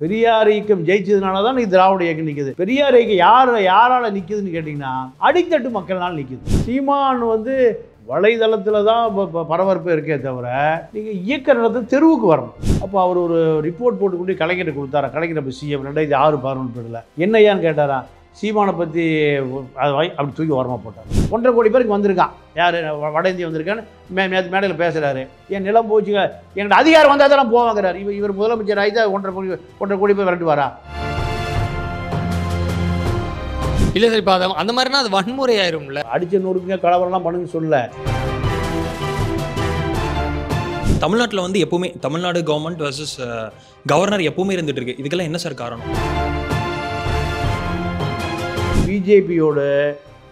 Periyaar Iyakkam ஜெயிச்சதுனால தான் திராவிட இயக்கம் நிக்குது. பெரியார் இயக்கம் யாரால நிக்குதுன்னு கேட்டிங்கன்னா அடித்தட்டு மக்களால நிக்குது. சீமான் வந்து வலைதளத்துல தான் பரபரப்பு இருக்கே தவிர நீங்க இயக்க நடத்த தெருவுக்கு வரணும். அப்போ அவர் ஒரு ரிப்போர்ட் போட்டு கொண்டு கலைஞர் கொடுத்தாரா. கலைஞர் அப்ப சிஎம் 2006-11 பேர்ல என்னையான்னு கேட்டாரா. சீமானை பற்றி அப்படி தூக்கி ஓரமாக போட்டார். 1.5 கோடி பேருக்கு வந்திருக்கான். யார் வட இந்தியா வந்திருக்கான்னு மேடையில் பேசுகிறாரு. என் நிலம் போச்சு, என்கிட்ட அதிகாரம் வந்தால் தான் போவாங்கிறார். இவர் முதலமைச்சர் ஆகிதா 1.5 கோடி பேர் விரட்டு வரா இல்லை சரி பாதம் அந்த மாதிரினா அது வன்முறையாயிரும்ல. அடித்த நூறுக்குங்க கலவரம்லாம் பண்ணுங்கன்னு சொல்லல. தமிழ்நாட்டில் வந்து எப்போவுமே தமிழ்நாடு கவர்மெண்ட் வர்சஸ் கவர்னர் எப்போவுமே இருந்துட்டு இருக்கு. இதுக்கெல்லாம் என்ன சார் காரணம்? பிஜேபியோட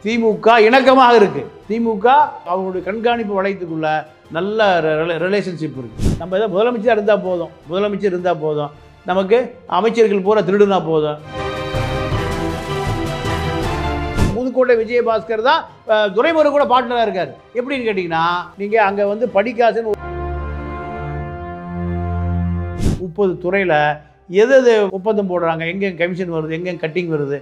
திமுக இணக்கமாக இருக்கு. திமுக அவங்களுடைய கண்காணிப்பு வளையத்துக்குள்ள நல்ல ரிலேஷன்ஷிப் இருக்கு. நம்ம ஏதாவது முதலமைச்சர் இருந்தால் போதும் நமக்கு அமைச்சர்கள் பூரா திருடுனா போதும். புதுக்கோட்டை விஜய பாஸ்கர் தான் துரைமுறை கூட பார்ட்னராக இருக்காரு. எப்படின்னு கேட்டீங்கன்னா நீங்க அங்க வந்து படிக்காசுன்னு 30 துறையில எது ஒப்பந்தம் போடுறாங்க, எங்க கமிஷன் வருது, எங்க கட்டிங் வருது,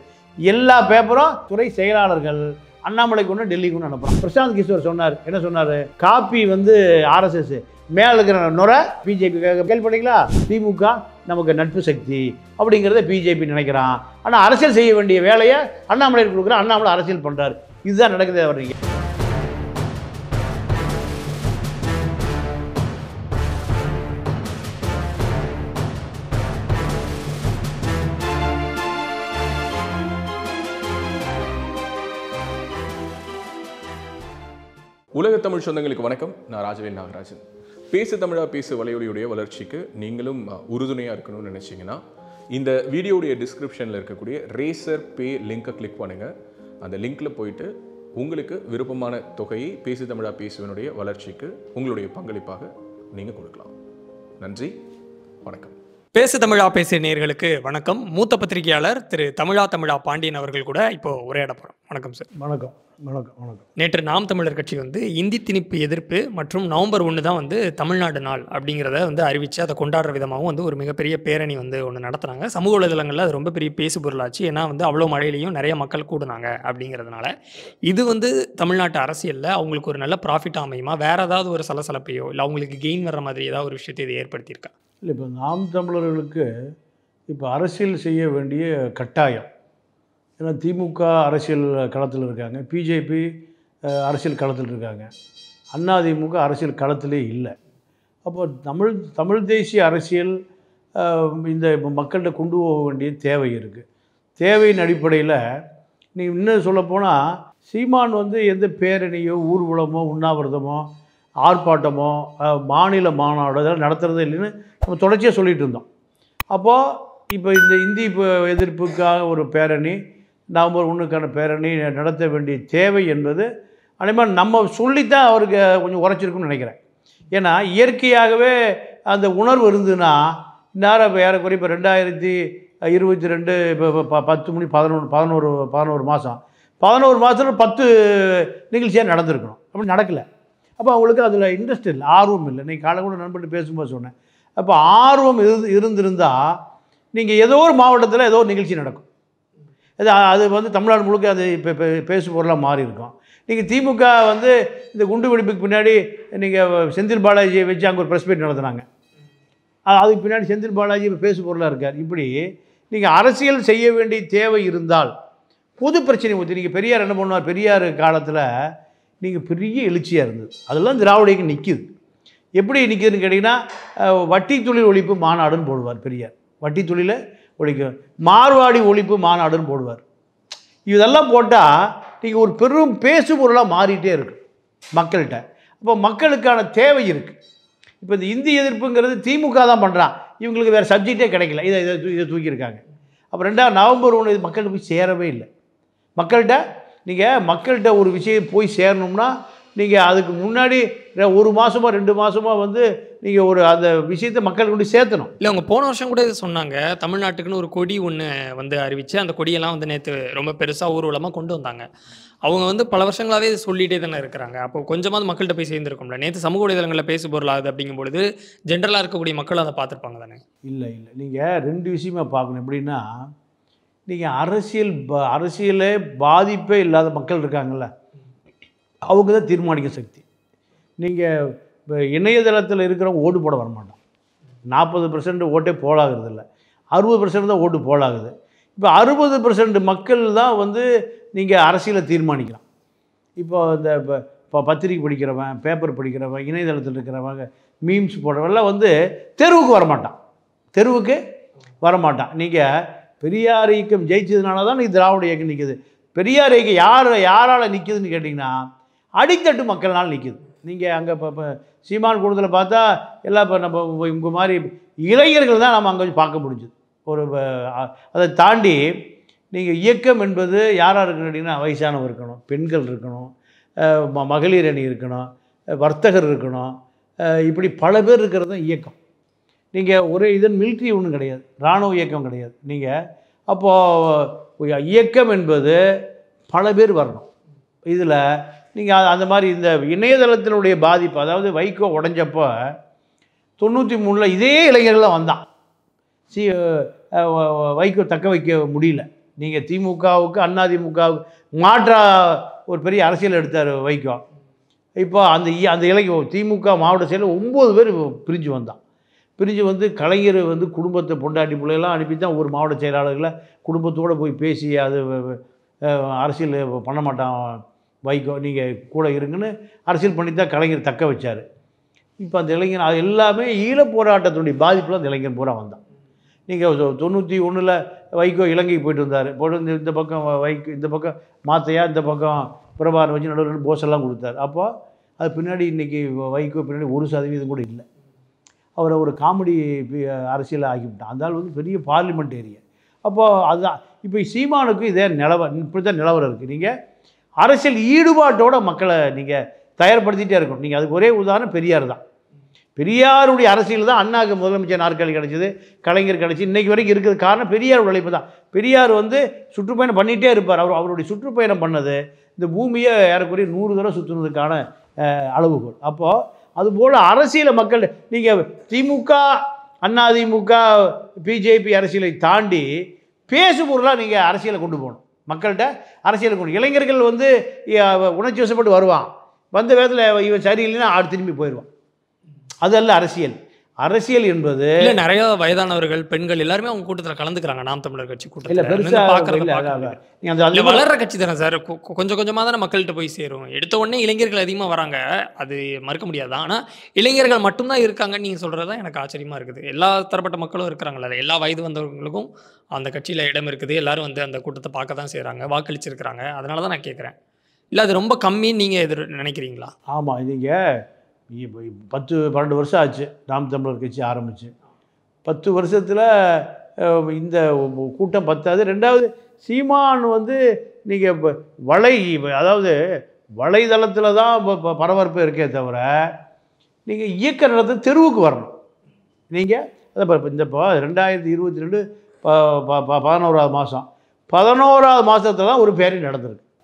எல்லா பேப்பரும் துறை செயலாளர்கள் அண்ணாமலைக்கு ஒன்று டெல்லிக்கு ஒன்று அனுப்புகிறாங்க. பிரசாந்த் கிஷோர் என்ன சொன்னார், காப்பி வந்து RSS மேலே இருக்கிற நுரை பிஜேபி கேள்விப்பட்டீங்களா. திமுக நமக்கு நட்பு சக்தி அப்படிங்கிறத பிஜேபி நினைக்கிறான். ஆனால் அரசியல் செய்ய வேண்டிய வேலையை அண்ணாமலைக்கு கொடுக்குறான். அண்ணாமலை அரசியல் பண்ணுறாரு. இதுதான் நடக்குது. வர்றீங்க உலக தமிழ் சொந்தங்களுக்கு வணக்கம். நான் ராஜவேல் நாகராஜன். பேசு தமிழா பேசு வலையொலியுடைய வளர்ச்சிக்கு நீங்களும் உறுதுணையாக இருக்கணும்னு நினச்சிங்கன்னா இந்த வீடியோடைய டிஸ்கிரிப்ஷனில் இருக்கக்கூடிய ரேசர் பே லிங்கை கிளிக் பண்ணுங்கள். அந்த லிங்க்கில் போயிட்டு உங்களுக்கு விருப்பமான தொகையை பேசு தமிழா பேசுவனுடைய வளர்ச்சிக்கு உங்களுடைய பங்களிப்பாக நீங்கள் கொடுக்கலாம். நன்றி, வணக்கம். பேசு தமிழா பேசு நேயர்களுக்கு வணக்கம். மூத்த பத்திரிகையாளர் திரு தமிழா பாண்டியன் அவர்கள் கூட இப்போது உரையாட போகிறோம். வணக்கம் சார். வணக்கம் வணக்கம் வணக்கம். நேற்று நாம் தமிழர் கட்சி வந்து இந்தி திணிப்பு எதிர்ப்பு மற்றும் நவம்பர் 1 தான் வந்து தமிழ்நாடு நாள் அப்படிங்கிறத வந்து அறிவித்து அதை கொண்டாடுற விதமாகவும் வந்து ஒரு மிகப்பெரிய பேரணி வந்து ஒன்று நடத்துனாங்க. சமூக வலைதளங்களில் அது ரொம்ப பெரிய பேசு பொருளாச்சு. ஏன்னா வந்து அவ்வளோ மழையிலையும் நிறைய மக்கள் கூடுனாங்க அப்படிங்கிறதுனால. இது வந்து தமிழ்நாட்டு அரசியலில் அவங்களுக்கு ஒரு நல்ல ப்ராஃபிட் அமையுமா, வேறு ஏதாவது ஒரு சலசலப்பையோ இல்லை அவங்களுக்கு கெயின் வர்ற மாதிரி ஏதாவது ஒரு விஷயத்தை இது ஏற்படுத்தியிருக்கா? இல்லை, இப்போ நாம் தமிழர்களுக்கு இப்போ அரசியல் செய்ய வேண்டிய கட்டாயம். ஏன்னா திமுக அரசியல் களத்தில் இருக்காங்க, பிஜேபி அரசியல் களத்தில் இருக்காங்க, அதிமுக அரசியல் களத்திலே இல்லை. அப்போ தமிழ் தேசிய அரசியல் இந்த மக்கள்கிட்ட கொண்டு போக வேண்டிய தேவை இருக்குது. தேவையின் அடிப்படையில் நீங்கள் இன்னும் சொல்லப்போனால் சீமான் வந்து எந்த பேரணியோ ஊர்வலமோ உண்ணாவிரதமோ ஆர்ப்பாட்டமோ மாநில மாநாடோ இதெல்லாம் நடத்துகிறதே இல்லைன்னு நம்ம தொடர்ச்சியாக சொல்லிகிட்டு இருந்தோம். அப்போது இப்போ இந்த இந்தி எதிர்ப்புக்காக ஒரு பேரணி, நவம்பர் 1க்கான பேரணி நடத்த வேண்டிய தேவை என்பது அதேமாதிரி நம்ம சொல்லித்தான் அவருக்கு கொஞ்சம் உரைச்சிருக்குன்னு நினைக்கிறேன். ஏன்னா இயற்கையாகவே அந்த உணர்வு இருந்ததுன்னா இந்நேரம் இப்போ ஏறக்குறைய இப்போ 2022 இப்போ 10 மணி 11 மாதம் 11 மாதத்தில் 10 நிகழ்ச்சியாக நடந்திருக்கணும். அப்படி நடக்கலை. அப்போ அவங்களுக்கு அதில் இன்ட்ரெஸ்ட் இல்லை, ஆர்வம் இல்லை. இன்றைக்கி காலை கூட நண்பர்கிட்ட பேசும்போது சொன்னேன், அப்போ ஆர்வம் இருந்திருந்தால் நீங்கள் ஏதோ ஒரு மாவட்டத்தில் ஏதோ ஒரு நிகழ்ச்சி நடக்கும். அது வந்து தமிழ்நாடு முழுக்க அது இப்போ பேசு பொருளாக மாறி இருக்கும். நீங்கள் திமுக வந்து இந்த குண்டு வெடிப்புக்கு பின்னாடி நீங்கள் செந்தில் பாலாஜியை வச்சு அங்கே ஒரு ப்ரெஸ் மீட் நடத்துனாங்க. அதுக்கு பின்னாடி செந்தில் பாலாஜி இப்போ பேசு பொருளாக இருக்கார். இப்படி நீங்கள் அரசியல் செய்ய வேண்டிய தேவை இருந்தால் பொது பிரச்சனை ஊற்றி நீங்கள் பெரியார் என்ன பண்ணுவார், பெரியார் காலத்தில் நீங்கள் பெரிய எழுச்சியாக இருந்தது. அதெல்லாம் திராவிடக்கு நிற்கிது. எப்படி நிற்கிதுன்னு கேட்டிங்கன்னா வட்டி தொழில் ஒழிப்பு மாநாடுன்னு போடுவார் பெரியார். வட்டி தொழிலை ஒழிக்கும் மார்வாடி ஒழிப்பு மாநாடுன்னு போடுவார். இதெல்லாம் போட்டால் நீங்கள் ஒரு பெரும் பேசு பொருளாக மாறிட்டே இருக்கு மக்கள்கிட்ட. அப்போ மக்களுக்கான தேவை இருக்குது. இப்போ இந்த இந்தி எதிர்ப்புங்கிறது திமுக தான் பண்ணுறான். இவங்களுக்கு வேறு சப்ஜெக்டே கிடைக்கல. இதை தூக்கியிருக்காங்க. அப்போ 2 நவம்பர் 1 இது மக்கள்கிட்ட போய் சேரவே இல்லை. மக்கள்கிட்ட ஒரு விஷயம் போய் சேரணும்னா நீங்கள் அதுக்கு முன்னாடி 1 மாதமோ 2 மாதமோ வந்து நீங்கள் ஒரு அந்த விஷயத்தை மக்கள் கொண்டு சேர்த்தணும். இல்லை அவங்க போன வருஷம் கூட சொன்னாங்க, தமிழ்நாட்டுக்குன்னு ஒரு கொடி ஒன்று வந்து அறிவித்து அந்த கொடியெல்லாம் வந்து நேற்று ரொம்ப பெருசாக ஊர்வலமாக கொண்டு வந்தாங்க. அவங்க வந்து பல வருஷங்களாகவே சொல்லிகிட்டே தானே இருக்கிறாங்க. அப்போ கொஞ்சமாவது மக்கள்கிட்ட போய் சேர்ந்துருக்கோம்ல. நேற்று சமூக வலைதளங்களில் பேசு பொருளாகுது அப்படிங்கும்பொழுது ஜென்ரலாக இருக்கக்கூடிய மக்கள் அதை பார்த்துருப்பாங்க தானே? இல்லை இல்லை, நீங்கள் ரெண்டு விஷயமா பார்க்கணும். எப்படின்னா நீங்கள் அரசியலே பாதிப்பே இல்லாத மக்கள் இருக்காங்கள்ல, அவங்க தான் தீர்மானிக்க சக்தி. நீங்கள் இப்போ இணையதளத்தில் இருக்கிறவங்க ஓட்டு போட வரமாட்டோம். 40% ஓட்டே போலாகிறதில்ல, 60% தான் ஓட்டு போலாகுது. இப்போ 60% மக்கள் தான் வந்து நீங்கள் அரசியலை தீர்மானிக்கலாம். இப்போ இந்த இப்போ பத்திரிக்கை படிக்கிறவன், பேப்பர் படிக்கிறவன், இணையதளத்தில் இருக்கிறவங்க, மீம்ஸ் போடுறவெல்லாம் வந்து தெருவுக்கு வரமாட்டான். நீங்கள் பெரியார் இயக்கம் ஜெயிச்சதுனால தான் நீ திராவிட இயக்கம் நிற்கிது. பெரியார் இயக்கம் யாரால் நிற்கிதுன்னு கேட்டிங்கன்னா அடித்தட்டு மக்கள்னால் நிற்கிது. நீங்கள் அங்கே இப்போ சீமான் கூட்டத்தில் பார்த்தா எல்லாம் இப்போ நம்ம இவங்க மாதிரி இளைஞர்கள் தான் நம்ம அங்கே வச்சு பார்க்க முடிஞ்சுது. ஒரு அதை தாண்டி நீங்கள் இயக்கம் என்பது யாராக இருக்கணும் கேட்டிங்கன்னா வயசானவர் இருக்கணும், பெண்கள் இருக்கணும், மகளிர் அணி இருக்கணும், வர்த்தகர் இருக்கணும், இப்படி பல பேர் இருக்கிறது தான் இயக்கம். நீங்கள் ஒரே இதன் மிலிட்ரி ஒன்றும் கிடையாது, இராணுவ இயக்கம் கிடையாது. நீங்கள் அப்போது இயக்கம் என்பது பல பேர் வரணும். இதில் நீங்கள் அந்த மாதிரி இந்த இணையதளத்தினுடைய பாதிப்பு, அதாவது வைகோ உடஞ்சப்போ 93 இதே இளைஞர்கள்லாம் வந்தான். வைகோ தக்க வைக்க முடியல. நீங்கள் திமுகவுக்கு அதிமுகவுக்கு மாற்றா ஒரு பெரிய அரசியல் எடுத்தார் வைகோ. இப்போ அந்த இளைஞர் திமுக மாவட்ட செயலில் 9 பேர் பிரிஞ்சு வந்தான். பிரிஞ்சு வந்து கலைஞர் வந்து குடும்பத்தை பொண்டாட்டி பிள்ளைலாம் அனுப்பி தான் ஒரு மாவட்ட செயலாளர்களை குடும்பத்தோடு போய் பேசி அது அரசியல் பண்ண மாட்டான் வைகோ, நீங்கள் கூட இருங்கன்னு அரசியல் பண்ணி தான் கலைஞர் தக்க வச்சார். இப்போ அந்த இளைஞர் அது எல்லாமே ஈழ போராட்டத்துடைய பாதிப்பில் அந்த இளைஞர் பூரா வந்தான். நீங்கள் 91 வைகோ இலங்கைக்கு போயிட்டு வந்தார், இந்த பக்கம் வைகோ, இந்த பக்கம் மாத்தையா, இந்த பக்கம் பிரபாரம் வச்சு நடுவில் போஸெல்லாம் கொடுத்தார். அப்போ அது பின்னாடி இன்றைக்கி வைகோ பின்னாடி 1% கூட இல்லை. அவரை ஒரு காமெடி அரசியலாக ஆகிவிட்டான். அந்த ஆள் வந்து பெரிய பார்லிமெண்டேரியன். அப்போது அதுதான் இப்போ சீமானுக்கு இதே இப்படி தான் நிலவரம் இருக்குது. நீங்கள் அரசியல் ஈடுபாட்டோட மக்களை நீங்கள் தயார்படுத்திகிட்டே இருக்கணும். நீங்கள் அதுக்கு ஒரே உதாரணம் பெரியார் தான். பெரியாருடைய அரசியல் தான் அண்ணாக்கு முதலமைச்சர் நாற்காலி கிடச்சிது, கலைஞர் கிடச்சி இன்றைக்கு வரைக்கும் இருக்கிறது. காரணம் பெரியாருடைய உழைப்பு தான். பெரியார் வந்து சுற்றுப்பயணம் பண்ணிகிட்டே இருப்பார். அவருடைய சுற்றுப்பயணம் பண்ணது இந்த பூமியை ஏறக்குறைய 100 தடவை சுற்றுனதுக்கான அளவுகோல். அப்போது அதுபோல் அரசியலை மக்கள் நீங்கள் திமுக அதிமுக பிஜேபி அரசியலை தாண்டி பேசுபொருளாக நீங்கள் அரசியலை கொண்டு போகணும். மக்கள்கிட்ட அரசியலை கொண்டு இளைஞர்கள் வந்து உணர்ச்சி வசப்பட்டு வருவான். வந்த வேகத்தில் இவன் சரியில்லைன்னா ஆடு திரும்பி போயிடுவான். அதல்ல அரசியல். அரசியல் என்பது நிறைய வயதானவர்கள், பெண்கள் எல்லாருமே அவங்க கூட்டத்தில் கலந்துக்கிறாங்க. நாம் தமிழர் கட்சி கூட்டத்தில் வளர்ற கட்சி தானே சார். கொஞ்சம் கொஞ்சமாக தானே மக்கள்கிட்ட போய் சேரும். எடுத்த உடனே இளைஞர்கள் அதிகமாக வராங்க, அது மறுக்க முடியாது. ஆனால் இளைஞர்கள் மட்டும்தான் இருக்காங்கன்னு நீங்கள் சொல்கிறது தான் எனக்கு ஆச்சரியமாக இருக்குது. எல்லா தரப்பட்ட மக்களும் இருக்கிறாங்களே, எல்லா வயது வந்தவர்களுக்கும் அந்த கட்சியில் இடம் இருக்குது. எல்லாரும் வந்து அந்த கூட்டத்தை பார்க்க தான் செய்கிறாங்க, வாக்களிச்சிருக்கிறாங்க. அதனால தான் நான் கேட்குறேன். இல்லை அது ரொம்ப கம்மின்னு நீங்கள் நினைக்கிறீங்களா? ஆமாம், நீங்கள் 10-12 வருஷம் ஆச்சு நாம் தமிழர் கட்சி ஆரம்பிச்சு. 10 வருஷத்தில் இந்த கூட்டம் பத்தாது. ரெண்டாவது, சீமான் வந்து நீங்கள் இப்போ அதாவது வலைதளத்தில் தான் இப்போ பரபரப்பு இருக்கே தவிர நீங்கள் இயக்க நடத்த தெருவுக்கு வரணும். நீங்கள் அதை இந்த 2022 11ஆவது மாதத்தில் தான் ஒரு பேரணி நடந்திருக்கு.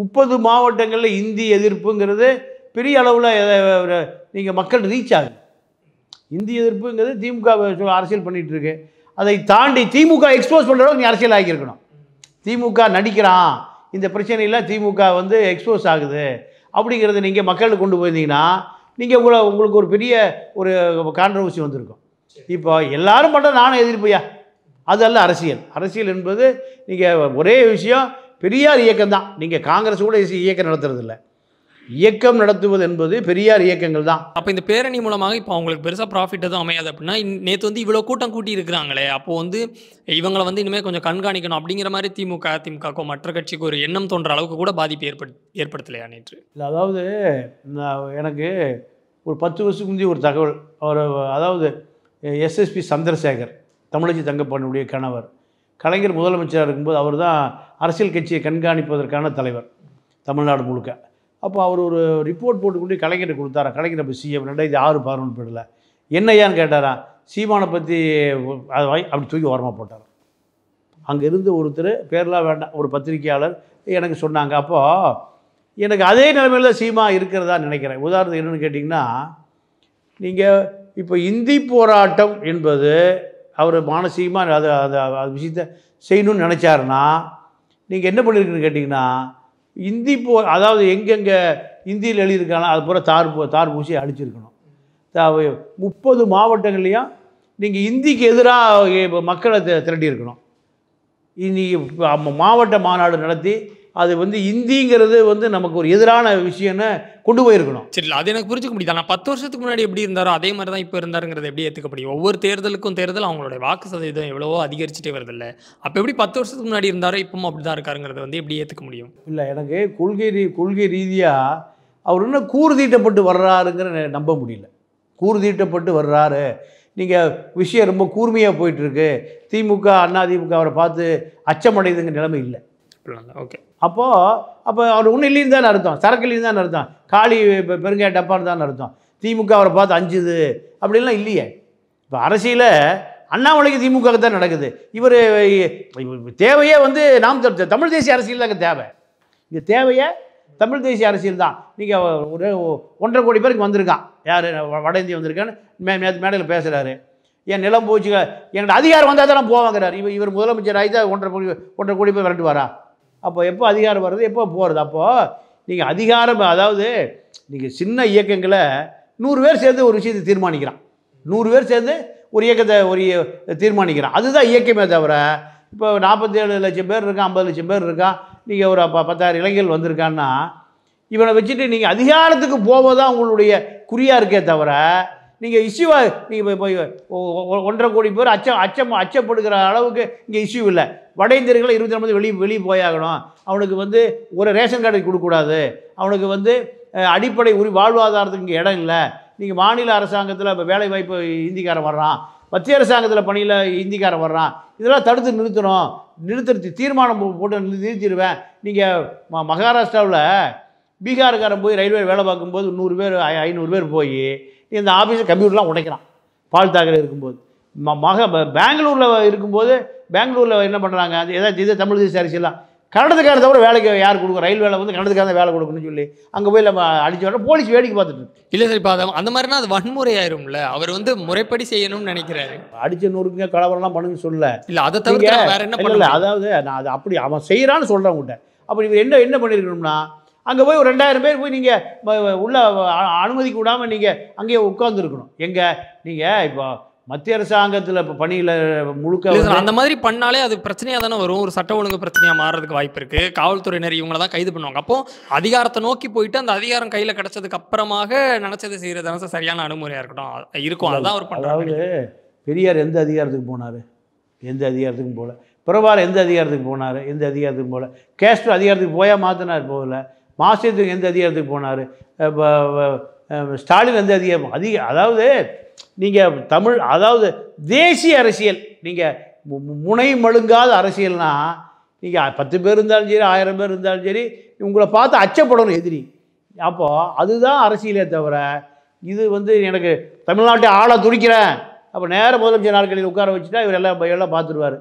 30 மாவட்டங்களில் இந்தி எதிர்ப்புங்கிறது பெரிய அளவில் நீங்கள் மக்கள் ரீச் ஆகுது. இந்தி எதிர்ப்புங்கிறது திமுக அரசியல் பண்ணிகிட்டு இருக்கு. அதை தாண்டி திமுக எக்ஸ்போஸ் பண்ணுறவங்க நீ அரசியல் ஆகியிருக்கணும். திமுக நடிக்கிறான், இந்த பிரச்சனையில் திமுக வந்து எக்ஸ்போஸ் ஆகுது அப்படிங்கிறத நீங்கள் மக்களுக்கு கொண்டு போயிருந்தீங்கன்னா நீங்கள் உங்களுக்கு ஒரு பெரிய ஒரு கான்ட்ரவர்சி வந்திருக்கும். இப்போ எல்லாரும் பண்ண நானும் எதிர்ப்பையா, அதல்ல அரசியல். அரசியல் என்பது நீங்கள் ஒரே விஷயம் பெரியார் இயக்கம் தான். நீங்கள் காங்கிரஸ் கூட இயக்கம் நடத்துறதில்ல, இயக்கம் நடத்துவது என்பது பெரியார் இயக்கங்கள் தான். அப்போ இந்த பேரணி மூலமாக இப்போ அவங்களுக்கு பெருசாக ப்ராஃபிட் எதுவும் அமையாது அப்படின்னா, நேற்று வந்து இவ்வளோ கூட்டம் கூட்டி இருக்கிறாங்களே அப்போது வந்து இவங்களை வந்து இனிமேல் கொஞ்சம் கண்காணிக்கணும் அப்படிங்கிற மாதிரி திமுகக்கோ மற்ற கட்சிக்கு ஒரு எண்ணம் தோன்ற அளவுக்கு கூட பாதிப்பு ஏற்படுத்தலையா நேற்று? இல்லை, அதாவது எனக்கு ஒரு 10 வருஷத்துக்கு முந்தைய ஒரு தகவல், அவர் அதாவது எஸ்எஸ்பி சந்திரசேகர், தமிழச்சி தங்கப்பனுடைய கணவர், கலைஞர் முதலமைச்சராக இருக்கும்போது அவர் தான் அரசியல் கட்சியை கண்காணிப்பதற்கான தலைவர் தமிழ்நாடு முழுக்க. அப்போ அவர் ஒரு ரிப்போர்ட் போட்டுக்கொண்டு கலைஞரை கொடுத்தாரா, கலைஞர் இப்போ சிஎம் 2006-11 பேரில் என்ன ஏன்னு கேட்டாரா, சீமானை பற்றி அது அப்படி தூக்கி ஓரமாக போட்டார். அங்கே இருந்து ஒருத்தர் பேரெலாம் வேண்டாம், ஒரு பத்திரிகையாளர் எனக்கு சொன்னாங்க. அப்போது எனக்கு அதே நிலைமையில் தான் சீமா இருக்கிறதா நினைக்கிறேன். உதாரணத்துக்கு என்னென்னு கேட்டிங்கன்னா, நீங்கள் இப்போ இந்தி போராட்டம் என்பது அவர் மானசீகமாக அது அது அது விஷயத்தை செய்யணும்னு நினச்சாருன்னா நீங்கள் என்ன பண்ணியிருக்குன்னு கேட்டிங்கன்னா, இந்தி போ அதாவது எங்கெங்கே இந்தியில் எழுதியிருக்காங்களோ அது பூரா தார் பூசி அடிச்சிருக்கணும். 30 மாவட்டங்கள்லேயும் நீங்கள் இந்திக்கு எதிராக மக்களை திரட்டியிருக்கணும். இன்னைக்கு மாவட்ட மாநாடு நடத்தி அது வந்து இந்திங்கிறது வந்து நமக்கு ஒரு எதிரான விஷயம்னு கொண்டு போயிருக்கணும். சரி, அது எனக்கு புரிஞ்சுக்க முடியாது. ஆனால் 10 வருஷத்துக்கு முன்னாடி எப்படி இருந்தாரோ அதே மாதிரி தான் இப்போ இருந்தாருங்கிறது எப்படி ஏற்றுக்கப்படியும்? ஒவ்வொரு தேர்தலுக்கும் தேர்தல் அவங்களுடைய வாக்கு சதவீதம் எவ்வளவோ அதிகரிச்சுட்டே வருதில்லை. அப்போ எப்படி 10 வருஷத்துக்கு முன்னாடி இருந்தாரோ இப்பவும் அப்படி தான் இருக்காருங்கிறது வந்து எப்படி ஏற்றுக்க முடியும்? இல்லை, எனக்கு கொள்கை ரீதியாக அவர் இன்னும் கூறுதீட்டப்பட்டு வர்றாருங்கிற நம்ப முடியல. கூறுதீட்டப்பட்டு வர்றாரு. நீங்கள் விஷயம் ரொம்ப கூர்மையாக போயிட்டுருக்கு. திமுக அதிமுக அவரை பார்த்து அச்சமடைதுங்கிற நிலைமை இல்லை. ஓகே, அப்போ அவர் ஒன்றும் இல்லைன்னு தான் அர்த்தம், சரக்குலேயும் தான் அர்த்தம், காலி பெருங்காய டப்பான்னு தான் அர்த்தம். திமுக அவரை பார்த்து அஞ்சுது அப்படின்லாம் இல்லையே. இப்போ அரசியல் அண்ணாமலைக்கு திமுக தான் நடக்குது. இவர் தேவையே வந்து நாம் தமிழ் தேசிய அரசியல் தாங்க தேவை. இங்கே தேவையே தமிழ் தேசிய அரசியல் தான். நீங்கள் ஒரு 1.5 கோடி பேருக்கு வந்திருக்கான், யார் வட இந்தியா வந்திருக்கான்னு மேடையில் பேசுகிறாரு. என் நிலம் போச்சு, என்கிட்ட அதிகாரம் வந்தால் தான் நான் போவாங்கிறார். இவர் முதலமைச்சர் ஆகிதான் 1.5 கோடி பேர் விரட்டு வரா. அப்போ எப்போ அதிகாரம் வர்றது, எப்போ போகிறது? அப்போது நீங்கள் அதிகாரம், அதாவது நீங்கள் சின்ன இயக்கங்களை 100 பேர் சேர்ந்து ஒரு விஷயத்தை தீர்மானிக்கிறான், 100 பேர் சேர்ந்து ஒரு இயக்கத்தை தீர்மானிக்கிறான், அதுதான் இயக்கமே தவிர. இப்போ 47 லட்சம் பேர் இருக்கான், 50 லட்சம் பேர் இருக்கான், நீங்கள் ஒரு 10,000 இளைஞர்கள் வந்திருக்கான்னா இவனை வச்சுட்டு நீங்கள் அதிகாரத்துக்கு போவதான் உங்களுடைய குறியாக இருக்கே தவிர, நீங்கள் இஷ்யூவாக நீங்கள் போய் 1.5 கோடி பேர் அச்சப்படுகிற அளவுக்கு இங்கே இஷ்யூ இல்லை. வட இந்தியர்களை 24 வெளியே போயாகணும், அவனுக்கு வந்து ஒரு ரேஷன் கார்டு கொடுக்கக்கூடாது, அவனுக்கு வந்து அடிப்படை வாழ்வாதாரத்துக்கு இங்கே இடம் இல்லை. நீங்கள் மாநில அரசாங்கத்தில் இப்போ வேலை வாய்ப்பு இந்திக்காரன் வர்றான், மத்திய அரசாங்கத்தில் பணியில் இந்திக்காரன் வர்றான், இதெல்லாம் தடுத்து நிறுத்தணும், தீர்மானம் போட்டு நிறுத்திடுவேன். நீங்கள் மகாராஷ்டிராவில் பீகார்காரன் போய் ரயில்வே வேலை பார்க்கும்போது 100 பேர் 500 பேர் போய் இந்த ஆஃபீஸை கம்ப்யூட்டர்லாம் உடைக்கிறான். பால் தாக்கரே இருக்கும்போது பெங்களூரில் இருக்கும்போது பெங்களூரில் என்ன பண்ணுறாங்க, ஏதாச்சும் இதே தமிழ் தேசிய அரசியலாம் கன்னடத்துக்கார தவிர வேலைக்கு யார் கொடுக்கும், ரயில் வேலை வந்து கன்னடத்துக்காக தான் வேலை கொடுக்கணும்னு சொல்லி அங்கே போய் நம்ம அடிச்சு வர போலீஸ் வேடிக்கை பார்த்துட்டு இருக்கு. இல்லை சார், இப்போ அந்த மாதிரினா அது வன்முறை ஆயிரும்ல, அவர் வந்து முறைப்படி செய்யணும்னு நினைக்கிறாரு. அடிச்சு நூறுக்குங்க கலவரம்லாம் பண்ணுங்கன்னு சொல்லலை. இல்லை, அதை தவிர வேறு என்ன பண்ணல? அதாவது நான் அது அப்படி அவன் செய்கிறான்னு சொல்கிறேன் உங்கள்கிட்ட. அப்படி இவர் என்ன பண்ணியிருக்கணும்னா, அங்கே போய் ஒரு 2000 பேர் போய் நீங்கள் உள்ள அனுமதிக்க விடாமல் நீங்கள் அங்கேயே உட்காந்துருக்கணும். எங்கே நீங்கள் இப்போ மத்திய அரசாங்கத்தில் இப்போ பணியில் முழுக்க அந்த மாதிரி பண்ணாலே அது பிரச்சனையாக தானே வரும், ஒரு சட்ட ஒழுங்கு பிரச்சனையாக மாறுறதுக்கு வாய்ப்பு இருக்குது. காவல்துறையினர் இவங்கள தான் கைது பண்ணுவாங்க. அப்போது அதிகாரத்தை நோக்கி போயிட்டு அந்த அதிகாரம் கையில் கிடச்சதுக்கு அப்புறமாக நினச்சதை செய்கிறதான சரியான அனுமுறையாக இருக்கும். அதுதான் அவர் பண்ணுறாரு. பெரியார் எந்த அதிகாரத்துக்கு போனார்? எந்த அதிகாரத்துக்கும் போகல. பிரபார் எந்த அதிகாரத்துக்கு போனார்? எந்த அதிகாரத்துக்கும் போகல. கேஸ்ட்ரோ அதிகாரத்துக்கு போயால் மாற்றினார், போகல. மாசத்துக்கு எந்த அதிகாரத்துக்கு போனார்? ஸ்டாலின் எந்த அதிகாரம் அதாவது நீங்கள் தமிழ் அதாவது தேசிய அரசியல் நீங்கள் முனை மழுங்காத அரசியல்னால் நீங்கள் 10 பேர் இருந்தாலும் சரி, 1000 பேர் இருந்தாலும் சரி, உங்களை பார்த்து அச்சப்படணும் எதிரி. அப்போது அதுதான் அரசியலே தவிர, இது வந்து எனக்கு தமிழ்நாட்டை ஆளை துடிக்கிறேன் அப்போ நேர முதலமைச்சர் நாட்களில் உட்கார வச்சுட்டா இவர் எல்லாம் பார்த்துருவார்.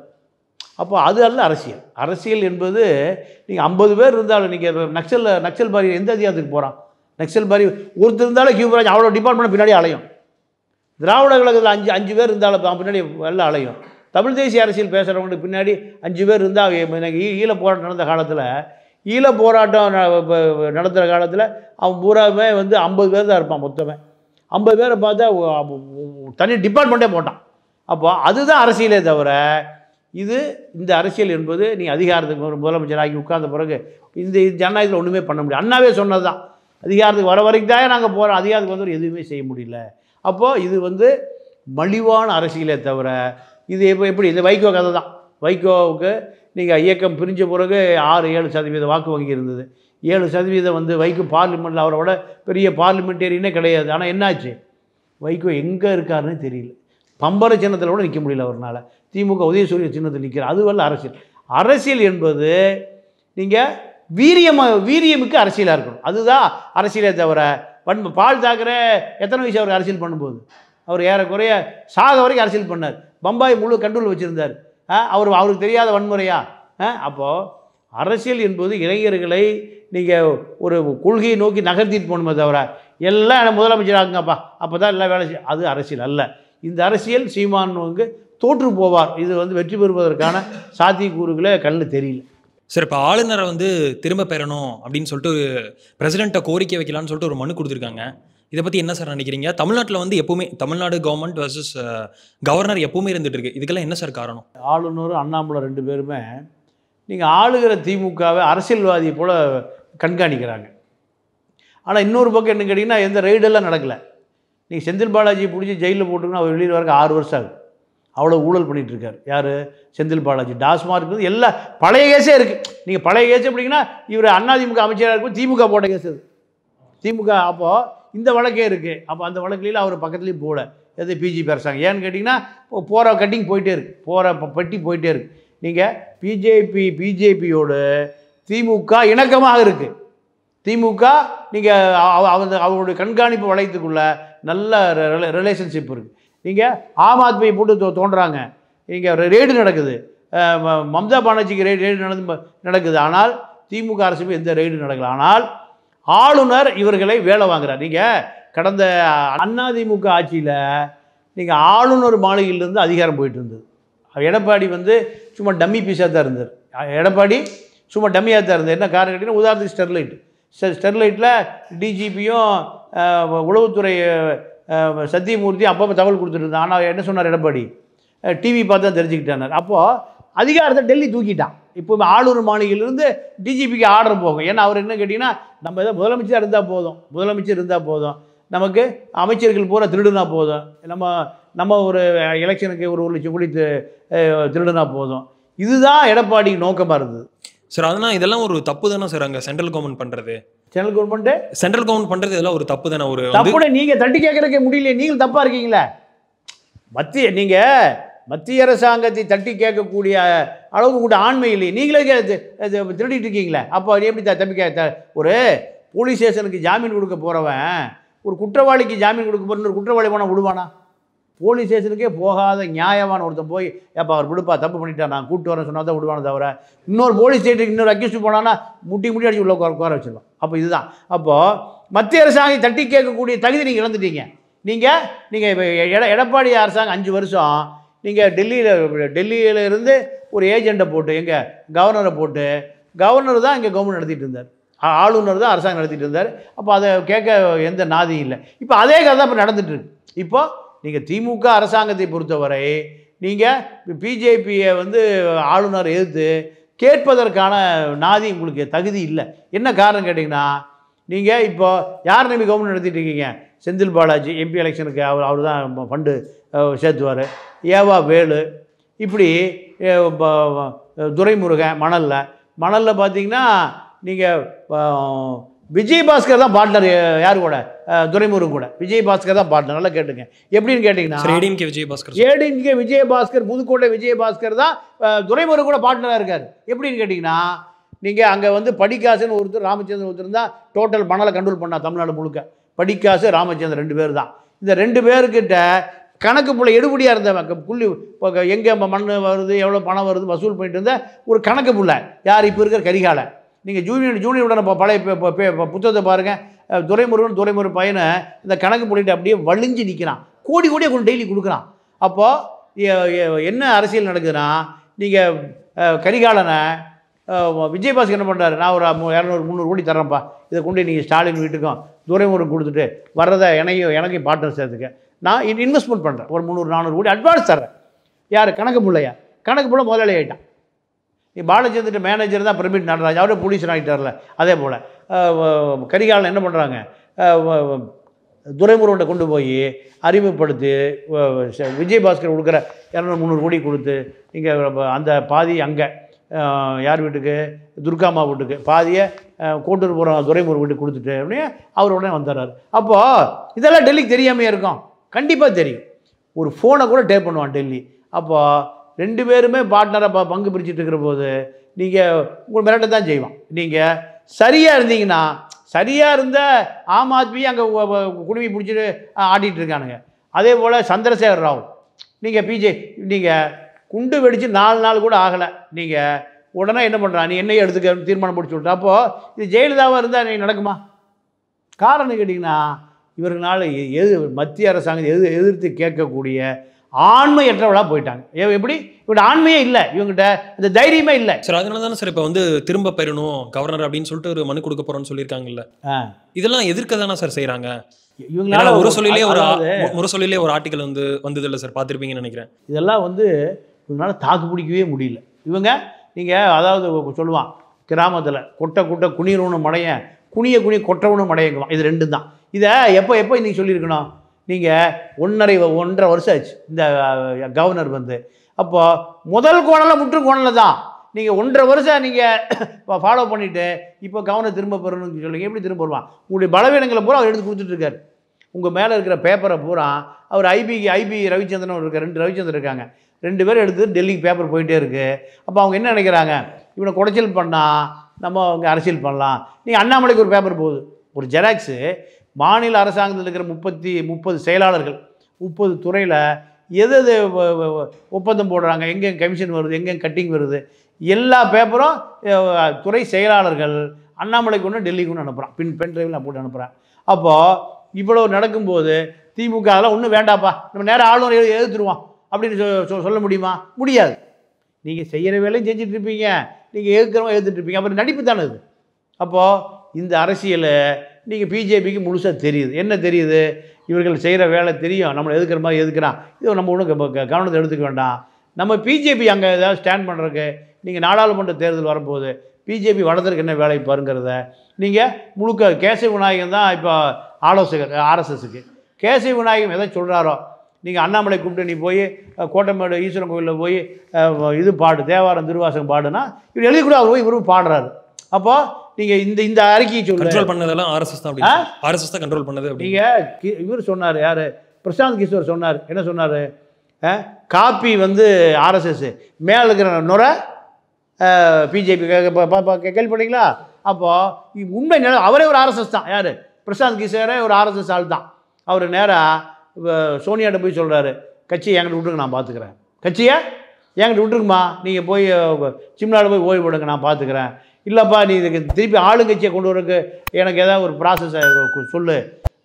அப்போ அது அல்ல அரசியல். அரசியல் என்பது நீங்கள் 50 பேர் இருந்தாலும் நீங்கள் நக்சல் பாரி எந்த அதிகாரத்துக்கு போகிறான்? நக்சல் பாரி ஒருத்தர் இருந்தாலும் கியூபராஜ் அவ்வளோ டிபார்ட்மெண்ட் பின்னாடி அலையும். திராவிட கழகத்தில் 5 பேர் இருந்தாலும் பின்னாடி எல்லாம் அலையும். தமிழ் தேசிய அரசியல் பேசுகிறவங்களுக்கு பின்னாடி 5 பேர் இருந்தால் எனக்கு ஈழ போராட்டம் நடந்த காலத்தில், ஈழ போராட்டம் நடத்துகிற காலத்தில் அவன் பூராவே வந்து 50 பேர் தான் இருப்பான். மொத்தமே 50 பேரை பார்த்தா தனி டிபார்ட்மெண்ட்டே போட்டான். அப்போ அதுதான் அரசியலே தவிர, இது இந்த அரசியல் என்பது நீங்கள் அதிகாரத்துக்கு முதலமைச்சர் ஆகி உட்கார்ந்த பிறகு இந்த ஜனநாயகத்தில் ஒன்றுமே பண்ண முடியாது. அண்ணாவே சொன்னது தான், அதிகாரத்துக்கு வர வரைக்கும் தான் நாங்கள் போகிறோம், அதிகாரத்துக்கு வந்து எதுவுமே செய்ய முடியல. அப்போது இது வந்து மலிவான அரசியலே தவிர இது இப்போ எப்படி இது வைகோ கதை தான். வைகோவுக்கு நீங்கள் இயக்கம் பிரிஞ்ச பிறகு 6-7% வாக்கு வங்கி இருந்தது, 7% வந்து வைகோ பார்லிமெண்ட்டில் அவரோட பெரிய பார்லிமெண்டேரியனே கிடையாது. ஆனால் என்னாச்சு, வைகோ எங்கே இருக்காருன்னு தெரியல, பம்பர சின்னத்தில் கூட நிற்க முடியல அவர்னால், திமுக உதயசூரிய சின்னத்தில் நிற்கிறார். அதுவல்ல அரசியல். அரசியல் என்பது நீங்கள் வீரியமிக்க அரசியலாக இருக்கணும், அதுதான் அரசியலே தவிர. பால் தாக்கரே எத்தனை வயசு அவர் அரசியல் பண்ணும்போது, அவர் ஏறக்குறைய சாக வரைக்கும் அரசியல் பண்ணார், பம்பாய் முழு கண்ட்ரோல் வச்சுருந்தார், அவருக்கு தெரியாத வன்முறையா? அப்போது அரசியல் என்பது இளைஞர்களை நீங்கள் ஒரு கொள்கையை நோக்கி நகர்த்திட்டு போகணுமே தவிர எல்லாம் முதலமைச்சர் ஆகுங்கப்பா அப்போ தான் எல்லாம் வேலை செய்யும், அது அரசியல் அல்ல. இந்த அரசியல் சீமானுக்கு தோற்று போவார், இது வந்து வெற்றி பெறுவதற்கான சாத்தியக்கூறுகளே கண்ணில் தெரியல. சார், இப்போ ஆளுநரை வந்து திரும்ப பெறணும் அப்படின்னு சொல்லிட்டு பிரசிடென்ட்டை கோரிக்கை வைக்கலான்னு சொல்லிட்டு ஒரு மனு கொடுத்துருக்காங்க, இதை பற்றி என்ன சார் நினைக்கிறீங்க? தமிழ்நாட்டில் வந்து எப்போவுமே தமிழ்நாடு கவர்மெண்ட் வர்சஸ் கவர்னர் எப்போவுமே இருந்துகிட்டு இருக்குது, இதுக்கெல்லாம் என்ன சார் காரணம்? ஆளுநர் அண்ணாமலை 2 பேருமே நீங்கள் ஆளுகிற திமுகவை அரசியல்வாதி போல் கண்காணிக்கிறாங்க. ஆனால் இன்னொரு பக்கம் என்ன கேட்டிங்கன்னா, எந்த ரெய்டெல்லாம் நடக்கலை. நீங்கள் செந்தில் பாலாஜி பிடிச்சி ஜெயிலில் போட்டுருக்கோன்னா அவர் வெளியில் வரைக்கும் 6 வருஷம் ஆகுது, அவ்வளோ ஊழல் பண்ணிகிட்ருக்கார். யார்? செந்தில் பாலாஜி. டாஸ்மார்க்கு எல்லாம் பழைய கேஸே இருக்குது. நீங்கள் பழைய கேஸ் அப்படிங்கன்னா இவர் அதிமுக அமைச்சராக இருக்கும், திமுக போட்ட கேஸ் அது, திமுக அப்போது இந்த வழக்கே இருக்குது. அப்போ அந்த வழக்கில் அவர் பக்கத்துலேயும் போகல, எது பிஜி பேசுகிறாங்க. ஏன்னு கேட்டிங்கன்னா போகிற கட்டிங் போயிட்டே இருக்குது, போகிற பட்டி போயிட்டே இருக்குது. நீங்கள் பிஜேபியோடு திமுக இணக்கமாக இருக்குது, திமுக நீங்கள் அவருடைய கண்காணிப்பு வளையத்துக்குள்ளே நல்ல ரிலேஷன்ஷிப் இருக்குது. நீங்கள் ஆம் ஆத்மியை போட்டு தோன்றாங்க, இங்கே ரேடு நடக்குது, மம்தா பானர்ஜிக்கு ரேடு நடக்குது. ஆனால் திமுக அரசுக்கு எந்த ரேடு நடக்கல. ஆனால் ஆளுநர் இவர்களை வேலை வாங்குறார். நீங்கள் கடந்த அதிமுக ஆட்சியில் நீங்கள் ஆளுநர் மாளிகையிலேருந்து அதிகாரம் போயிட்டு இருந்தது. எடப்பாடி வந்து சும்மா டம்மி பீஸாக தான் இருந்தார், என்ன காரணம் கேட்டிங்கன்னா, உதாரணத்துக்கு ஸ்டெர்லைட்டில் டிஜிபியும் உளவுத்துறை சத்தியமூர்த்தி அப்பப்போ தகவல் கொடுத்துருந்தான். ஆனால் என்ன சொன்னார் எடப்பாடி, டிவி பார்த்து தான் தெரிஞ்சுக்கிட்டார். அப்போது அதிகாரத்தை டெல்லி தூக்கிட்டான். இப்போ ஆளுநர் மாளிகையிலிருந்து டிஜிபிக்கு ஆர்டர் போகும். ஏன்னா அவர் என்ன கேட்டிங்கன்னா, நம்ம எதாவது முதலமைச்சர் இருந்தால் போதும் நமக்கு அமைச்சர்கள் பூரா திருடுனா போதும், நம்ம ஒரு எலெக்ஷனுக்கு ஒரு லட்சம் கோடி திருடுனா போதும். இதுதான் எடப்பாடி நோக்கமாக இருந்தது. சார், அதனால் இதெல்லாம் ஒரு தப்பு தானே சார், அங்கே சென்ட்ரல் கவர்மெண்ட் பண்ணுறது இதெல்லாம் ஒரு தப்பு தானே? ஒரு தப்புனே நீங்கள் தட்டி கேட்குறக்கே முடியல, நீங்கள் தப்பாக இருக்கீங்களே. மத்திய அரசாங்கத்தை தட்டி கேட்கக்கூடிய அளவுக்கு கூட ஆண்மை இல்லை, நீங்களே திருடிட்டு இருக்கீங்களே. அப்போ எப்படி தப்பி ஒரு போலீஸ் ஸ்டேஷனுக்கு ஜாமீன் கொடுக்க போகிறவன் ஒரு குற்றவாளிக்கு ஜாமீன் கொடுக்க போகிற ஒரு குற்றவாளி போனால் விடுவானா? போலீஸ் ஸ்டேஷனுக்கே போகாத நியாயமான ஒருத்தன் போய் ஏப்பா அவர் விடுப்பா தப்பு பண்ணிட்டான் நான் கூப்பிட்டு வரேன் சொன்னால் தான் விடுவானே தவிர, இன்னொரு போலீஸ் ஸ்டேஷனுக்கு இன்னொரு அக்யூஸ்ட் போனான்னா முட்டி அடிச்சு உள்ள கோர வச்சிடலாம். அப்போ இதுதான். அப்போது மத்திய அரசாங்கம் தட்டி கேட்கக்கூடிய தகுதி நீங்கள் இழந்துட்டீங்க. நீங்கள் இப்போ எடப்பாடி அரசாங்கம் 5 வருஷம் நீங்கள் டெல்லியிலிருந்து ஒரு ஏஜெண்டை போட்டு எங்கள் கவர்னர் தான் இங்கே கவர்மெண்ட் நடத்திட்டு இருந்தார், ஆளுநர் தான் அரசாங்கம் நடத்திட்டு இருந்தார். அப்போ அதை கேட்க எந்த நாதியும் இல்லை. இப்போ அதே கதை தான் இப்போ நடந்துகிட்ருக்கு. இப்போது நீங்கள் திமுக அரசாங்கத்தை பொறுத்தவரை நீங்கள் பிஜேபியை வந்து ஆளுநர் எதிர்த்து கேட்பதற்கான நாதி உங்களுக்கு தகுதி இல்லை. என்ன காரணம் கேட்டிங்கன்னா, நீங்கள் இப்போ யார் நம்பி கவர்மெண்ட் நடத்திட்டு இருக்கீங்க? செந்தில் பாலாஜி எம்பி எலெக்ஷனுக்கு அவர் தான் ஃபண்டு சேர்த்துவார், ஏவா வேலு, இப்படி துரைமுருகன், மணலில் பார்த்தீங்கன்னா நீங்கள் விஜய் பாஸ்கர் தான் பார்ட்னர். யார் கூட? துரைமுருகன் கூட விஜய் பாஸ்கர் தான் பார்ட்னர். நல்லா கேட்டுங்க, எப்படின்னு கேட்டிங்கன்னா ஏடிஎம்கே விஜயபாஸ்கர் புதுக்கோட்டை விஜயபாஸ்கர் தான் துரைமுருகன் கூட பார்ட்னராக இருக்கார். எப்படின்னு கேட்டிங்கன்னா, நீங்கள் அங்கே வந்து படிக்காசுன்னு ஒருத்தர், ராமச்சந்திரன் ஒருத்தர் தான் டோட்டல் மணலை கண்ட்ரோல் பண்ணார் தமிழ்நாடு முழுக்க. படிக்காசு, ராமச்சந்திரன் 2 பேர் தான். இந்த 2 பேர்கிட்ட கணக்கு புள்ள எடுபடியாக இருந்தவங்க, எங்கே மண் வருது, எவ்வளோ பணம் வருது வசூல் பண்ணிட்டு இருந்த ஒரு கணக்கு புள்ள யார் இப்போ இருக்கிற கரிகாலை. நீங்கள் ஜூனியருடன் பழைய புத்தகத்தை பாருங்கள், துரைமுருகன் பையனை இந்த கணக்கு புள்ளிட்டு அப்படியே வலிஞ்சு நிற்கிறான், கோடி கோடியாக கொண்டு டெய்லி கொடுக்குறான். அப்போது என்ன அரசியல் நடக்குதுன்னா, நீங்கள் கரிகாலனை விஜயபாஸ்கர் என்ன பண்ணுறாரு, நான் ஒரு 200-300 கோடி தர்றேன்ப்பா, இதை கொண்டு நீங்கள் ஸ்டாலின் வீட்டுக்கும் துரைமுருகன் கொடுத்துட்டு வர்றதை எனக்கும் பார்ட்னர் சேர்த்துக்க, நான் இன்வெஸ்ட்மெண்ட் பண்ணுறேன், ஒரு 300-400 கோடி அட்வான்ஸ் தர்றேன். யார்? கணக்கு பிள்ளை முதலாளி ஆகிட்டான். பாலச்சந்திர மேனேஜர் தான் பிரமிட் நடராஜ், அவரே போலீஸ் ஆகிட்டார்ல. அதே போல் கரிகாலன் என்ன பண்ணுறாங்க, துரைமுருகனை கொண்டு போய் அறிமுகப்படுத்தி விஜய் பாஸ்கர் கொடுக்குற 200-300 கோடி கொடுத்து இங்கே அந்த பாதி அங்கே யார் வீட்டுக்கு, துர்காமா வீட்டுக்கு பாதியை கூட்டுட்டு போகிறோம், துரைமுருகன் வீட்டுக்கு கொடுத்துட்டு அப்படியே அவர் உடனே வந்துடுறாரு. அப்போது இதெல்லாம் டெல்லிக்கு தெரியாமையே இருக்கும், கண்டிப்பாக தெரியும். ஒரு ஃபோனை கூட டேப் பண்ணுவான் டெல்லி. அப்போது ரெண்டு பேருமே பார்ட்னராக பங்கு பிரிச்சுட்டு இருக்கிற போது நீங்கள் உங்கள் மிரட்ட தான் செய்வான். நீங்கள் சரியாக இருந்தீங்கன்னா, சரியாக இருந்த ஆம் ஆத்மி அங்கே குடுமி பிடிச்சிட்டு ஆடிட்டு இருக்கானுங்க. அதே போல் சந்திரசேகர் ராவ், நீங்கள் நீங்கள் குண்டு வெடித்து 4 நாள் கூட ஆகலை, நீங்கள் உடனே என்ன பண்ணுறா, நீ என்னையும் எடுத்துக்க தீர்மானம் பிடிச்சி விட்டா. அப்போது இது ஜெயலலிதாவாக இருந்தால் நீ நடக்குமா? காரணம் கேட்டிங்கன்னா, இவர்களால் எது மத்திய அரசாங்கம் எதிர்த்து கேட்கக்கூடிய ஆண்மையற்றவளாக போயிட்டாங்க. எப்படி இவங்க ஆண்மையே இல்லை, இவங்ககிட்ட அந்த தைரியமே இல்லை. சார் அதனால தானே சார் இப்போ திரும்ப பெறணும் கவர்னர் அப்படின்னு சொல்லிட்டு ஒரு மனு கொடுக்க போகிறோன்னு சொல்லியிருக்காங்கல்ல, இதெல்லாம் எதிர்க்க தானே சார் செய்கிறாங்க இவங்களால. ஒரு சொல்லிலே ஒரு ஆர்டிக்கல் வந்தது இல்லை சார், பார்த்துருப்பீங்கன்னு நினைக்கிறேன். இதெல்லாம் இவங்களால தாக்கு பிடிக்கவே முடியல. இவங்க நீங்கள் அதாவது சொல்லுவான், கிராமத்தில் கொட்டை கொட்டை குனியணும்னு மடையன், குனிய கொட்டவனும் மடையங்குவான். இது ரெண்டும் தான். இதை எப்போ இன்றைக்கி சொல்லியிருக்கணும்? நீங்கள் 1.5 வருஷம் ஆச்சு இந்த கவர்னர் அப்போது முதல் கோணலில் முற்றுக்கோணலில் தான் நீங்கள் 1.5 வருஷம் நீங்கள் ஃபாலோ பண்ணிவிட்டு இப்போ கவர்னர் திரும்ப பெறணும்னு சொல்லுங்கள். எப்படி திரும்ப வருவான்? உங்களுடைய பலவீனங்களை பூரா அவர் எடுத்து கொடுத்துட்ருக்காரு. உங்கள் மேலே இருக்கிற பேப்பரை பூரா அவர் ஐபி ரவிச்சந்திரன் இருக்கார், 2 ரவிச்சந்திரன் இருக்காங்க, 2 பேரும் எடுத்து டெல்லிக்கு பேப்பர் போயிட்டே இருக்குது. அப்போ அவங்க என்ன நினைக்கிறாங்க, இவனை குடைச்சல் பண்ணால் நம்ம அவங்க அரசியல் பண்ணலாம். நீங்கள் அண்ணாமலைக்கு ஒரு பேப்பர் போகுது, ஒரு ஜெராக்ஸு. மாநில அரசாங்கத்தில் இருக்கிற 30 செயலாளர்கள், 30 துறையில் எது ஒப்பந்தம் போடுறாங்க, எங்கே கமிஷன் வருது, எங்கே கட்டிங் வருது, எல்லா பேப்பரும் துறை செயலாளர்கள் அண்ணாமலைக்கு ஒன்று டெல்லிக்கு ஒன்று அனுப்புகிறான். பென் டிரைவில் நான் போட்டு அனுப்புகிறேன். அப்போது இவ்வளோ நடக்கும்போது திமுக அதெல்லாம் ஒன்றும் வேண்டாப்பா, நம்ம நேரம் ஆளுநர் எதிர்த்துருவோம் அப்படின்னு சொல்ல முடியுமா? முடியாது. நீங்கள் செய்கிற வேலையும் செஞ்சிட்ருப்பீங்க, நீங்கள் எதிர்க்கிறவங்க எதிர்த்துட்ருப்பீங்க. அப்புறம் நடிப்பு தானே இது. அப்போது இந்த அரசியல் நீங்கள் பிஜேபிக்கு முழுசாக தெரியுது. என்ன தெரியுது? இவர்கள் செய்கிற வேலை தெரியும், நம்மளை எதுக்கிற மாதிரி எதுக்குறான். இது நம்ம ஒன்றும் கவனத்தை எடுத்துக்க வேண்டாம். நம்ம பிஜேபி அங்கே ஏதாவது ஸ்டாண்ட் பண்ணுறதுக்கு நீங்கள் நாடாளுமன்ற தேர்தல் வரும்போது பிஜேபி வளர்த்துறதுக்கு என்ன வேலை பாருங்கிறத நீங்கள் முழுக்க. கேசவ விநாயகம் தான் இப்போ ஆலோசகர் ஆர்எஸ்எஸ்க்கு. கேசவ விநாயகம் எதை சொல்கிறாரோ, நீங்கள் அண்ணாமலை கூப்பிட்டு நீ போய் கோட்டமேடு ஈஸ்வரன் கோயிலில் போய் இது பாடு, தேவாரம் திருவாசகம் பாடுனா இவர் எழுதி கூட அவர் போய் இவரும் பாடுறாரு. அப்போது நீங்கள் இந்த அறிக்கையை கண்ட்ரோல் பண்ணதெல்லாம் ஆர்எஸ்எஸ் தான். ஆர்எஸ்எஸ் தான் கண்ட்ரோல் பண்ணது. நீங்கள் இவர் சொன்னார், யார், பிரசாந்த் கிஷோர் சொன்னார். என்ன சொன்னார்? காப்பி ஆர்எஸ்எஸ் மேலே இருக்கிற நுரை பிஜேபி கேள்விப்பட்டீங்களா? அப்போது உண்மை நிலம் அவரே ஒரு ஆர்எஸ்எஸ் தான். யார்? பிரசாந்த் கிஷோரே ஒரு ஆர்எஸ்எஸ் ஆள் தான். அவர் நேராக சோனியாட்ட போய் சொல்கிறாரு, கட்சியை என்கிட்ட விட்டுருங்க நான் பார்த்துக்கிறேன், கட்சியை என்கிட்ட விட்டுருக்குமா, நீங்கள் போய் சிம்லாவில் போய் ஓய்வு விடுங்க நான் பார்த்துக்கிறேன். இல்லைப்பா நீ இதுக்கு திருப்பி ஆளுங்கட்சியை கொண்டு வரக்கு எனக்கு ஏதாவது ஒரு ப்ராசஸ் சொல்லு,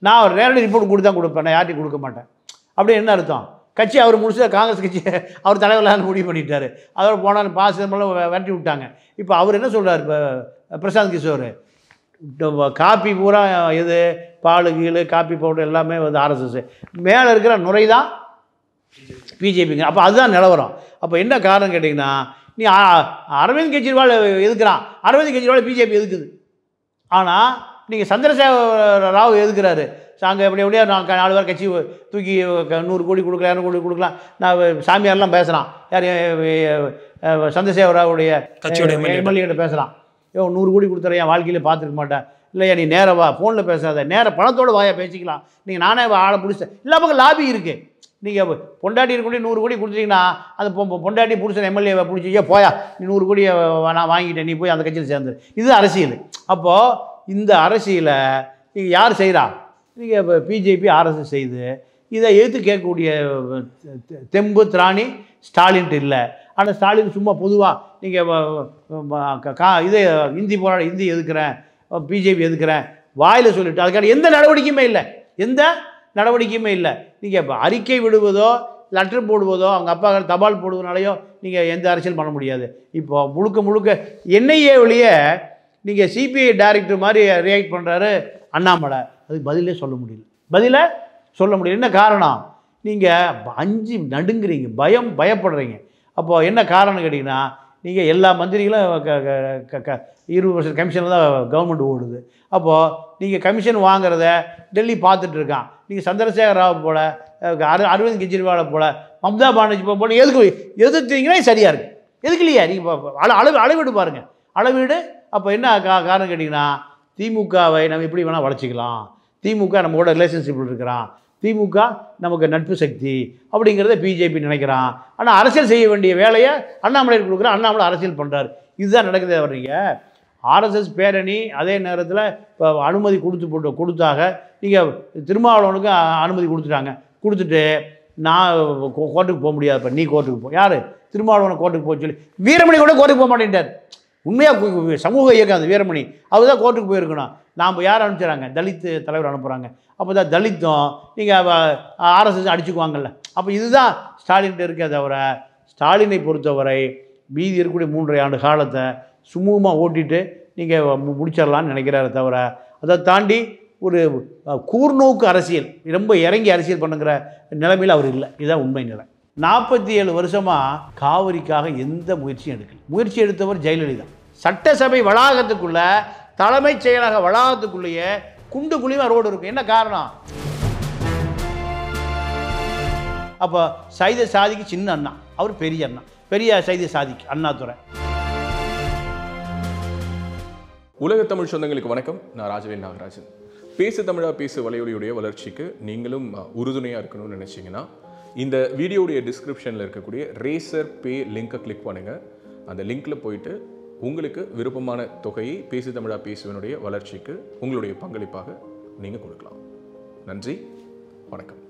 நான் ஒரு நேரடி ரிப்போர்ட் கொடுத்தா கொடுப்பேன், நான் யார்ட்டையும் கொடுக்க மாட்டேன். அப்படி என்ன அர்த்தம்? கட்சி அவர் முடிச்ச காங்கிரஸ் கட்சி அவர் தலைவராக முடிவு பண்ணிட்டார். அதோட போனாலும் பாசிமெல்லாம் விரட்டி விட்டாங்க. இப்போ அவர் என்ன சொல்கிறார் பிரசாந்த் கிஷோர்? காப்பி பூரா எது, பால் கீழ் காப்பி பவுடர் எல்லாமே ஆர்எஸ்எஸ், மேலே இருக்கிற நுரை தான் பிஜேபிங்க. அப்போ அதுதான் நிலவரம். அப்போ என்ன காரணம் கேட்டிங்கன்னா, நீ அரவிந்த் கெஜ்ரிவால் எதுக்குறான், அரவிந்த் கெஜ்ரிவால் பிஜேபி எதுக்குது. ஆனால் நீங்கள் சந்திரசேகர் ராவ் எதுக்குறாரு, அங்கே எப்படி எப்படியா நான் 4 பேர் கட்சி தூக்கி 100 கோடி கொடுக்கலாம், 200 கோடி கொடுக்கலாம், நான் சாமியாரெலாம் பேசுகிறான். யார்? சந்திரசேகர் ராவுடைய கட்சியோட எம்எல்ஏட்ட பேசுகிறான். 100 கோடி கொடுத்துறேன், என் வாழ்க்கையில் பார்த்துருக்க மாட்டேன். இல்லையா நீ நேரவா, ஃபோனில் பேசாத, நேர பணத்தோடு வாயா பேசிக்கலாம். நீங்கள் நானே ஆளை பிடிச்சேன். எல்லா பக்கம் லாபி இருக்குது. நீங்கள் பொண்டாட்டி இருக்கக்கூடிய 100 கோடி கொடுத்தீங்கன்னா அது பொண்டாட்டி பிடிச்ச எம்எல்ஏவை பிடிச்சிக்கோ, போயா நீ 100 கோடியை நான் வாங்கிட்டேன், நீ போய் அந்த கட்சியில் சேர்ந்துரு. இது அரசியல். அப்போது இந்த அரசியலை நீங்கள் யார் செய்கிறா? நீங்கள் இப்போ பிஜேபி ஆர்எஸ்எஸ் செய்து இதை எதிர்த்து கேட்கக்கூடிய தெம்பு திராணி ஸ்டாலின்ட்டு இல்லை. ஆனால் ஸ்டாலின் சும்மா பொதுவாக நீங்கள் இதே இந்தி போராட, இந்தி எதுக்குறேன், பிஜேபி எதுக்குறேன் வாயில் சொல்லிவிட்டு அதுக்கான எந்த நடவடிக்கையுமே இல்லை. நீங்கள் இப்போ அறிக்கை விடுவதோ, லெட்ரு போடுவதோ, அவங்க அப்பா தபால் போடுவதுனாலையோ நீங்கள் எந்த அரசியல் பண்ண முடியாது. இப்போ முழுக்க என்ஐஏ வழியே நீங்கள் சிபிஐ டைரக்டர் மாதிரி ரியாக்ட் பண்ணுறாரு அண்ணாமலை. அதுக்கு பதிலே சொல்ல முடியல. என்ன காரணம்? நீங்கள் அஞ்சு நடுங்குறீங்க, பயப்படுறீங்க. அப்போது என்ன காரணம் கேட்டிங்கன்னா, நீங்கள் எல்லா மந்திரிகளும் 20% கமிஷனில் தான் கவர்மெண்ட் ஓடுது. அப்போது நீங்கள் கமிஷன் வாங்குறத டெல்லி பார்த்துட்ருக்கான். நீங்கள் சந்திரசேகர் ராவ் போல், அரவிந்த் கெஜ்ரிவாலை போல், மம்தா பானர்ஜி போல எதுக்கு எதிர்த்தீங்கன்னா சரியாக இருக்குது. எதுக்கு இல்லையா? நீங்கள் அளவீடு பாருங்கள், அளவீடு. அப்போ என்ன காரணம் கேட்டிங்கன்னா, திமுகவை நம்ம எப்படி வேணால் வளச்சிக்கலாம், திமுக நம்மளோட ரிலேஷன்ஷிப்பில் இருக்கிறான், திமுக நமக்கு நட்பு சக்தி அப்படிங்கிறத பிஜேபி நினைக்கிறான். ஆனால் அரசியல் செய்ய வேண்டிய வேலையை அண்ணாமலை கொடுக்குற, அண்ணாமலை அரசியல் பண்ணுறாரு. இதுதான் நடக்குது. வர்றீங்க ஆர்எஸ்எஸ் பேரணி, அதே நேரத்தில் இப்போ அனுமதி கொடுத்தாக நீங்கள் திருமாவளவனுக்கு அனுமதி கொடுத்துட்டாங்க. கொடுத்துட்டு நான் கோர்ட்டுக்கு போக முடியாது, இப்போ நீ கோர்ட்டுக்கு போ, யார் திருமாவளவனை கோர்ட்டுக்கு போக சொல்லி, வீரமணி கூட கோர்ட்டுக்கு போக மாட்டேன்ட்டார். உண்மையாக சமூக இயக்கம் அது வீரமணி, அவர் தான் கோர்ட்டுக்கு போயிருக்கணும். நாம் யார் அனுப்பிச்சிடறாங்க, தலித்து தலைவர் அனுப்புகிறாங்க. அப்போ தான் தலித்தும் நீங்கள் ஆர்எஸ்எஸ் அடிச்சுக்குவாங்கள்ல. அப்போ இதுதான் ஸ்டாலின் இருக்க. தவிர ஸ்டாலினை பொறுத்தவரை மீதி இருக்கக்கூடிய 3.5 ஆண்டு காலத்தை சுமூகமாக ஓட்டிட்டு நீங்கள் முடிச்சிடலான்னு நினைக்கிறாரு. தவிர அதை தாண்டி ஒரு கூர்நோக்கு அரசியல், ரொம்ப இறங்கி அரசியல் பண்ணுங்கிற நிலைமையில் அவர் இல்லை. இதுதான் உண்மை நிலை. 47 வருஷமாக காவிரிக்காக எந்த முயற்சியும் எடுக்கல. முயற்சி எடுத்தவர் ஜெயலலிதா. சட்டசபை வளாகத்துக்குள்ளே, தலைமைச் செயலக வளாகத்துக்குள்ளேயே குண்டு குழிவாக ரோடு இருக்கும். என்ன காரணம்? அப்போ சைதை சாதிக்கு சின்ன அண்ணா, அவர் பெரிய அண்ணா, பெரிய சைதை சாதிக்கு அண்ணாதுரை. உலக தமிழ் சொந்தங்களுக்கு வணக்கம். நான் ராஜவேல் நாகராஜன். பேசு தமிழா பேசு வலையொலியுடைய வளர்ச்சிக்கு நீங்களும் உறுதுணையாக இருக்கணும்னு நினச்சிங்கன்னா இந்த வீடியோடைய டிஸ்கிரிப்ஷனில் இருக்கக்கூடிய ரேசர் பே லிங்க்கை கிளிக் பண்ணுங்கள். அந்த லிங்க்கில் போயிட்டு உங்களுக்கு விருப்பமான தொகையை பேசு தமிழா பேசுவனுடைய வளர்ச்சிக்கு உங்களுடைய பங்களிப்பாக நீங்கள் கொடுக்கலாம். நன்றி, வணக்கம்.